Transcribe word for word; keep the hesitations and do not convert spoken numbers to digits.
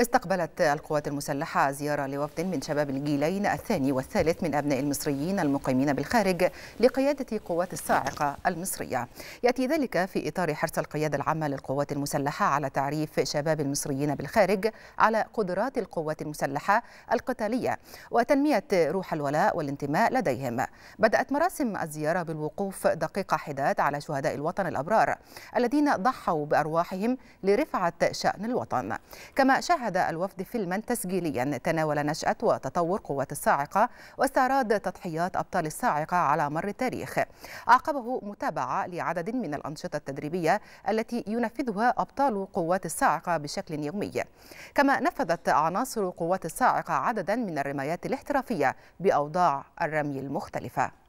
استقبلت القوات المسلحة زيارة لوفد من شباب الجيلين الثاني والثالث من أبناء المصريين المقيمين بالخارج لقيادة قوات الصاعقة المصرية. يأتي ذلك في إطار حرص القيادة العامة للقوات المسلحة على تعريف شباب المصريين بالخارج على قدرات القوات المسلحة القتالية وتنمية روح الولاء والانتماء لديهم. بدأت مراسم الزيارة بالوقوف دقيقة حداد على شهداء الوطن الأبرار الذين ضحوا بأرواحهم لرفعة شأن الوطن. كما شهد الوفد فيلما تسجيليا تناول نشأة وتطور قوات الصاعقة واستعراض تضحيات أبطال الصاعقة على مر التاريخ. عقبه متابعة لعدد من الأنشطة التدريبية التي ينفذها أبطال قوات الصاعقة بشكل يومي. كما نفذت عناصر قوات الصاعقة عددا من الرمايات الاحترافية بأوضاع الرمي المختلفة.